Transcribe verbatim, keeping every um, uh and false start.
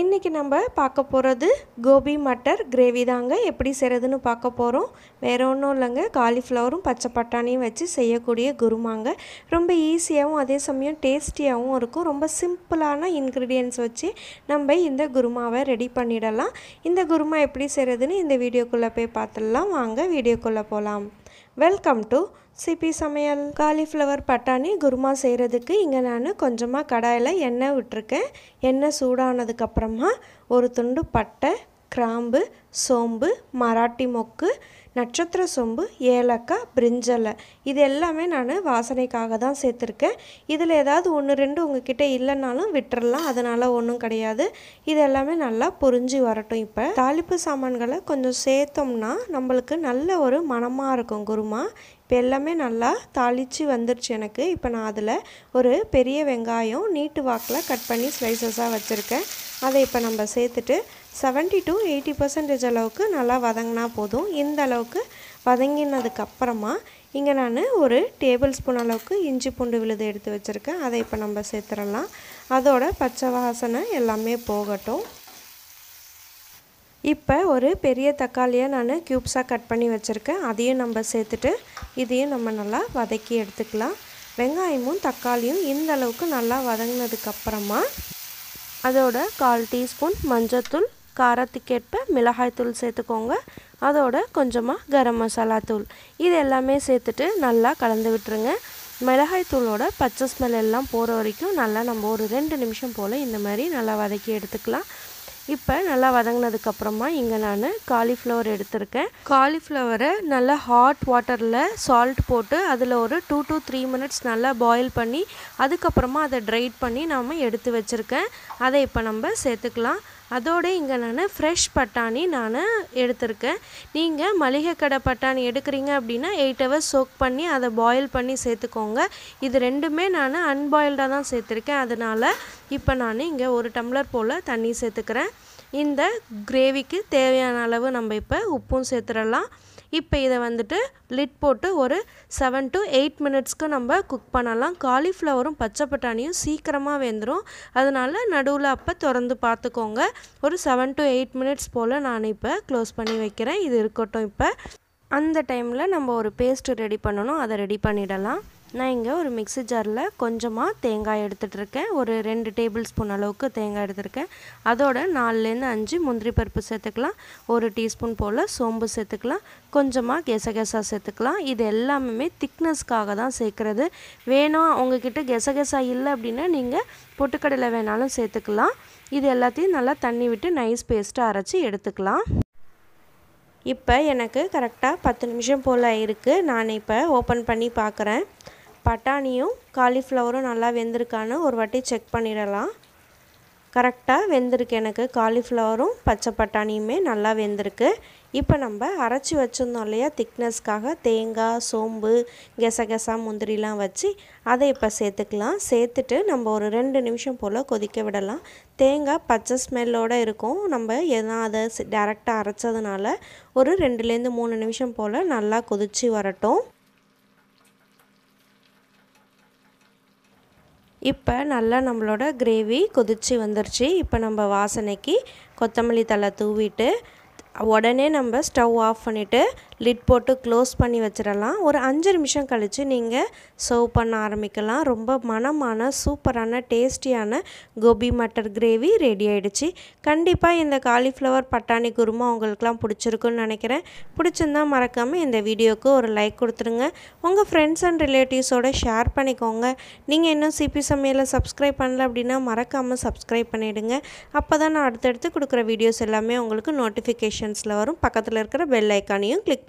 இன்றைக்கி நம்ம பார்க்க போகிறது கோபி மட்டர் கிரேவி தாங்க. எப்படி செய்கிறதுன்னு பார்க்க போகிறோம். வேறு ஒன்றும் இல்லைங்க, காலிஃப்ளவரும் பச்சை பட்டாணியும் வச்சு செய்யக்கூடிய குருமாங்க. ரொம்ப ஈஸியாகவும் அதே சமயம் டேஸ்டியாகவும் இருக்கும். ரொம்ப சிம்பிளான இன்க்ரீடியன்ஸ் வச்சு நம்ம இந்த குருமாவை ரெடி பண்ணிடலாம். இந்த குருமா எப்படி செய்கிறதுன்னு இந்த வீடியோக்குள்ளே போய் பார்த்துடலாம். வாங்க வீடியோக்குள்ளே போகலாம். வெல்கம் டு சிபி சமையல். காலிஃப்ளவர் பட்டாணி குருமா செய்கிறதுக்கு இங்கே நான் கொஞ்சமாக கடாயில் எண்ணெய் விட்டுருக்கேன். எண்ணெய் சூடானதுக்கப்புறமா ஒரு துண்டு பட்டை, கிராம்பு, சோம்பு, மராட்டி மொக்கு, நட்சத்திர சோம்பு, ஏலக்காய், பிரிஞ்சலை இது எல்லாமே நான் வாசனைக்காக தான் சேர்த்துருக்கேன். இதில் ஏதாவது ஒன்று ரெண்டு உங்ககிட்ட இல்லைனாலும் விட்டுறலாம், அதனால் ஒன்றும் கிடையாது. இது எல்லாமே நல்லா பொரிஞ்சு வரட்டும். இப்போ தாளிப்பு சாமான்களை கொஞ்சம் சேர்த்தோம்னா நம்மளுக்கு நல்ல ஒரு மனமாக இருக்கும் குருமா. இப்போ எல்லாமே நல்லா தாளித்து வந்துருச்சு எனக்கு. இப்போ நான் அதில் ஒரு பெரிய வெங்காயம் நீட்டு வாக்கில் கட் பண்ணி ஸ்லைசஸாக வச்சுருக்கேன். அதை இப்போ நம்ம சேர்த்துட்டு செவன்ட்டி டு எயிட்டி பர்சன்டேஜ் அளவுக்கு நல்லா வதங்கினா போதும். இந்த அளவுக்கு வதங்கினதுக்கப்புறமா இங்கே நான் ஒரு டேபிள் ஸ்பூன் அளவுக்கு இஞ்சி பூண்டு விழுது எடுத்து வச்சுருக்கேன். அதை இப்போ நம்ம சேர்த்துடலாம். அதோட பச்சை வாசனை எல்லாமே போகட்டும். இப்போ ஒரு பெரிய தக்காளியை நான் க்யூப்ஸாக கட் பண்ணி வச்சுருக்கேன். அதையும் நம்ம சேர்த்துட்டு இதையும் நம்ம நல்லா வதக்கி எடுத்துக்கலாம். வெங்காயமும் தக்காளியும் இந்த அளவுக்கு நல்லா வதங்கினதுக்கப்புறமா அதோட கால் டீஸ்பூன் மஞ்சத்தூள், காரத்துக்கேற்ப மிளகாய்த்தூள் சேர்த்துக்கோங்க. அதோட கொஞ்சமாக கரம் மசாலா தூள் இது எல்லாமே சேர்த்துட்டு நல்லா கலந்து விட்டுருங்க. மிளகாய்த்தூளோட பச்சை ஸ்மெல் எல்லாம் போகிற வரைக்கும் நல்லா நம்ம ஒரு ரெண்டு நிமிஷம் போல் இந்த மாதிரி நல்லா வதக்கி எடுத்துக்கலாம். இப்போ நல்லா வதங்கினதுக்கப்புறமா இங்கே நான் காலிஃப்ளவர் எடுத்திருக்கேன். காலிஃப்ளவரை நல்லா ஹாட் வாட்டரில் சால்ட் போட்டு அதில் ஒரு டூ டூ த்ரீ மினிட்ஸ் நல்லா பாயில் பண்ணி அதுக்கப்புறமா அதை ட்ரைட் பண்ணி நாம் எடுத்து வச்சுருக்கேன். அதை இப்போ நம்ம சேர்த்துக்கலாம். அதோடு இங்கே நான் ஃப்ரெஷ் பட்டாணி நான் எடுத்திருக்கேன். நீங்கள் மளிகை கடை பட்டாணி எடுக்கிறீங்க அப்படின்னா எயிட் ஹவர்ஸ் சோக் பண்ணி அதை பாயில் பண்ணி சேர்த்துக்கோங்க. இது ரெண்டுமே நான் அன்பாயில்டாக தான் சேர்த்துருக்கேன். அதனால் இப்போ நான் இங்கே ஒரு டம்ளர் போல் தண்ணி சேர்த்துக்கிறேன். இந்த கிரேவிக்கு தேவையான அளவு நம்ம இப்போ உப்பும் சேர்த்துடலாம். இப்போ இதை வந்துட்டு லிட் போட்டு ஒரு செவன் டு எயிட் மினிட்ஸ்க்கு நம்ம குக் பண்ணலாம். காலிஃப்ளவரும் பச்சை பட்டாணியும் சீக்கிரமாக வெந்துடும். அதனால் நடுவில் அப்போ திறந்து பார்த்துக்கோங்க. ஒரு செவன் டு எயிட் மினிட்ஸ் போல் நான் இப்போ க்ளோஸ் பண்ணி வைக்கிறேன். இது இருக்கட்டும். இப்போ அந்த டைமில் நம்ம ஒரு பேஸ்ட்டு ரெடி பண்ணணும். அதை ரெடி பண்ணிடலாம். நான் இங்கே ஒரு மிக்ஸி ஜாரில் கொஞ்சமாக தேங்காய் எடுத்துகிட்ருக்கேன். ஒரு ரெண்டு டேபிள் ஸ்பூன் அளவுக்கு தேங்காய் எடுத்துருக்கேன். அதோட நாலுலேருந்து அஞ்சு முந்திரி பருப்பு சேர்த்துக்கலாம். ஒரு டீஸ்பூன் போல் சோம்பு சேர்த்துக்கலாம். கொஞ்சமாக கெசகெசா சேர்த்துக்கலாம். இது எல்லாமே திக்னஸ்க்காக தான் சேர்க்குறது. வேணும் உங்ககிட்ட கெசகெசா இல்லை அப்படின்னா நீங்கள் பொட்டுக்கடலை வேணாலும் சேர்த்துக்கலாம். இது எல்லாத்தையும் நல்லா தண்ணி விட்டு நைஸ் பேஸ்ட்டாக அரைச்சி எடுத்துக்கலாம். இப்போ எனக்கு கரெக்டாக பத்து நிமிஷம் போல் இருக்குது. நான் இப்போ ஓப்பன் பண்ணி பார்க்குறேன். பட்டாணியும் காலிஃப்ளவரும் நல்லா வெந்திருக்கான்னு ஒரு வாட்டி செக் பண்ணிடலாம். கரெக்டாக வெந்திருக்கு. எனக்கு காலிஃப்ளவரும் பச்சை பட்டாணியுமே நல்லா வெந்திருக்கு. இப்போ நம்ம அரைச்சி வச்சுருந்தோம் இல்லையா திக்னஸ்க்காக தேங்காய், சோம்பு, கெசகெசா, முந்திரிலாம் வச்சு அதை இப்போ சேர்த்துக்கலாம். சேர்த்துட்டு நம்ம ஒரு ரெண்டு நிமிஷம் போல் கொதிக்க விடலாம். தேங்காய் பச்சை ஸ்மெல்லோடு இருக்கும். நம்ம எதனா அதை டேரெக்டாக அரைச்சதுனால ஒரு ரெண்டுலேருந்து மூணு நிமிஷம் போல் நல்லா கொதித்து வரட்டும். இப்போ நல்லா நம்மளோட கிரேவி கொதித்து வந்துருச்சு. இப்போ நம்ம வாசனைக்கு கொத்தமல்லி தழை தூவிட்டு உடனே நம்ம ஸ்டவ் ஆஃப் பண்ணிவிட்டு லிட் போட்டு க்ளோஸ் பண்ணி வச்சிடலாம். ஒரு அஞ்சு நிமிஷம் கழித்து நீங்கள் சர்வ் பண்ண ஆரம்பிக்கலாம். ரொம்ப மனமான சூப்பரான டேஸ்டியான கோபி மட்டர் கிரேவி ரெடி ஆகிடுச்சு. கண்டிப்பாக இந்த காலிஃப்ளவர் பட்டாணி குருமா உங்களுக்குலாம் பிடிச்சிருக்குன்னு நினைக்கிறேன். பிடிச்சிருந்தால் மறக்காமல் இந்த வீடியோவுக்கு ஒரு லைக் கொடுத்துருங்க. உங்கள் ஃப்ரெண்ட்ஸ் அண்ட் ரிலேட்டிவ்ஸோடு ஷேர் பண்ணிக்கோங்க. நீங்கள் இன்னும் சிபி சமையலை சப்ஸ்கிரைப் பண்ணல அப்படின்னா மறக்காமல் சப்ஸ்கிரைப் பண்ணிவிடுங்க. அப்போ தான் நான் அடுத்தடுத்து கொடுக்குற வீடியோஸ் எல்லாமே உங்களுக்கு நோட்டிஃபிகேஷன் வரும். பக்கத்தில் இருக்கிற பெல் ஐக்கானையும் கிளிக்